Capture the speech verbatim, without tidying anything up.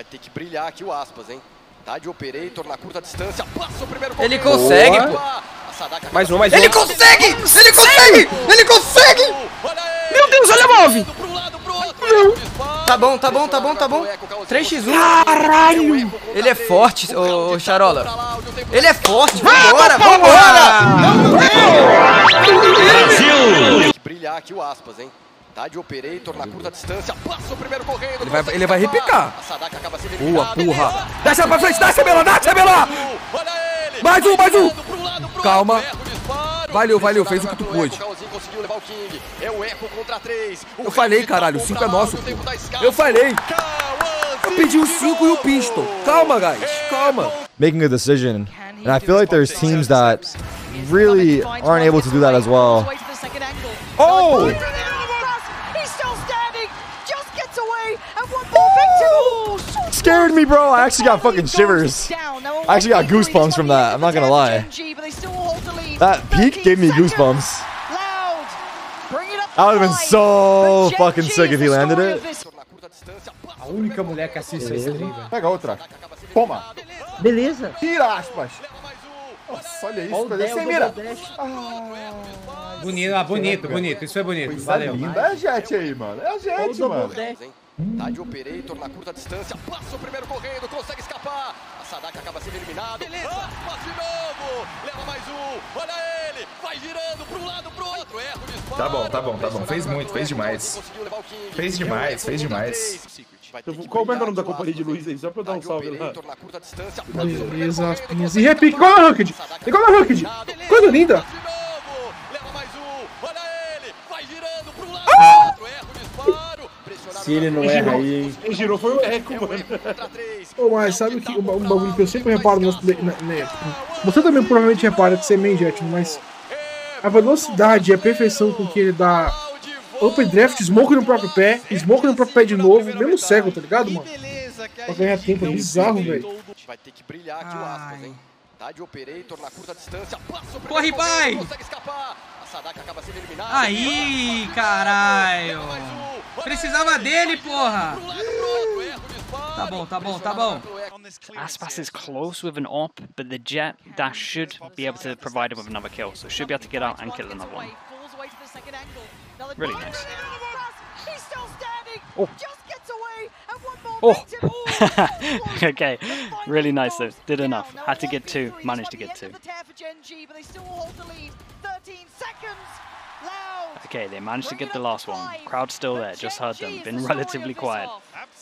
Vai ter que brilhar aqui o Aspas, hein? Tá de Operator na curta distância, passa o primeiro gol. Ele consegue, pô. Mais um, mais um. Ele consegue! Ele consegue! Ele consegue! Meu Deus, olha a Move! Tá bom, tá bom, tá bom, tá bom. três a um. Caralho! Ele é forte, ô Charola. Ele é forte, vambora, vambora! Tem que brilhar aqui o Aspas, hein? Tá de Operator na curta distância, passa o primeiro correndo. Ele vai, ele vai repicar. Boa, porra. Desce ela pra frente, desce, Bela, desce, Bela. Mais um, mais um. Calma. Valeu, valeu, fez o que tu pôde. Eu falei, caralho, o cinco é nosso. Eu falei. Eu pedi o cinco e o pistol. Calma, guys, calma. Making a decision. And I feel like there's teams that really aren't able to do that as well. Oh! Scared me, bro. I actually got fucking shivers. I actually got goosebumps from that. I'm not gonna lie. That peak gave me goosebumps. I would have been so fucking sick if he landed it. A única mulher que assiste esse stream. Pega outra. Toma. Beleza. Tira Aspas. Nossa, olha isso. Cadê sem mira? Ah, bonito, ah, bonito, bonito. Isso é bonito. Valeu. É a Jet aí, mano. É a Jet, mano. Tá de Operator na curta distância, passa o primeiro correndo, consegue escapar. A Sadaka acaba sendo eliminado. Beleza, Aspas de novo, leva mais um, olha ele, vai girando para um lado, pro outro, erra o disparo. Tá bom, tá bom, tá bom, fez muito, fez demais. Fez demais, fez demais. Qual é o nome da companhia de Luiz aí? Só pra eu dar um salve lá. Beleza, Aspas. E repique, igual a Rocket, igual a Rocket. Coisa linda. Se ele não erra aí... Quem girou foi o Eco, mano. Ô, mas sabe que, um bagulho que eu sempre reparo... No, na, na, você também provavelmente repara que você é meio jet, mas... A velocidade e a perfeição com que ele dá... Open draft, smoke no próprio pé, smoke no próprio pé de novo, mesmo cego, tá ligado, mano? Pra ganhar tempo, é bizarro, velho. Vai ter que brilhar aqui o Aspas, hein? Tá de Operator na curta distância, passa o primeiro... Corre, vai! Aí, caralho! Precisava dele, porra! Tá bom, tá bom, tá bom. Aspas is close with an op, but the Jet Dash should be able to provide him with another kill, so should be able to get out and kill another one. Really nice. Oh! Oh! Okay, really nice though. Did enough. Had to get two, managed to get two. Okay, they managed to get the last one. Crowd still there, just heard them, been relatively quiet.